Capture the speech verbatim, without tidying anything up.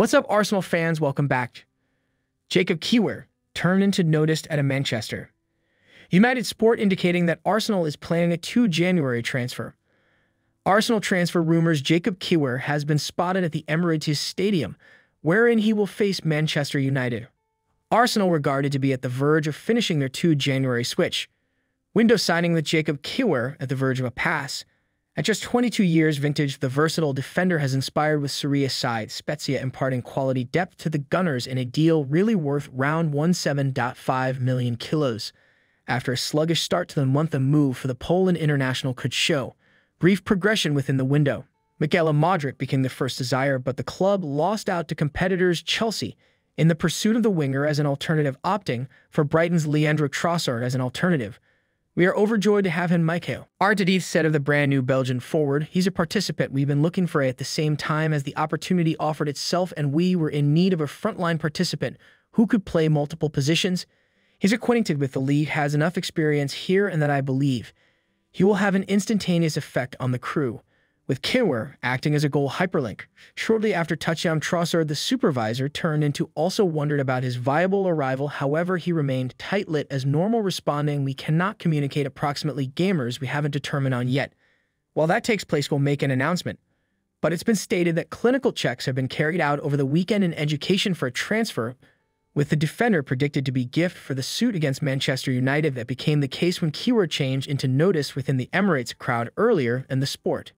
What's up, Arsenal fans? Welcome back. Jakub Kiwior turned into noticed at a Manchester United Sport indicating that Arsenal is planning a second of January transfer. Arsenal transfer rumors Jakub Kiwior has been spotted at the Emirates Stadium, wherein he will face Manchester United. Arsenal regarded to be at the verge of finishing their second of January switch window, signing with Jakub Kiwior at the verge of a pass. At just twenty-two years vintage, the versatile defender has inspired with Serie side Spezia, imparting quality depth to the Gunners in a deal really worth round seventeen point five million kilos. After a sluggish start to the month, a move for the Poland international could show brief progression within the window. Mykhailo Modric became the first desire, but the club lost out to competitors Chelsea in the pursuit of the winger as an alternative, opting for Brighton's Leandro Trossard as an alternative. We are overjoyed to have him, Mikel Arteta said of the brand new Belgian forward. He's a participant we've been looking for at the same time as the opportunity offered itself, and we were in need of a frontline participant who could play multiple positions. He's acquainted with the league, has enough experience here, and that I believe he will have an instantaneous effect on the crew. With Kiwior acting as a goal hyperlink, shortly after touchdown, Trossard, the supervisor turned into, also wondered about his viable arrival. However, he remained tight-lit as normal, responding, "We cannot communicate approximately gamers we haven't determined on yet. While that takes place, we'll make an announcement." But it's been stated that clinical checks have been carried out over the weekend in education for a transfer, with the defender predicted to be gift for the suit against Manchester United. That became the case when Kiwior changed into notice within the Emirates crowd earlier in the sport.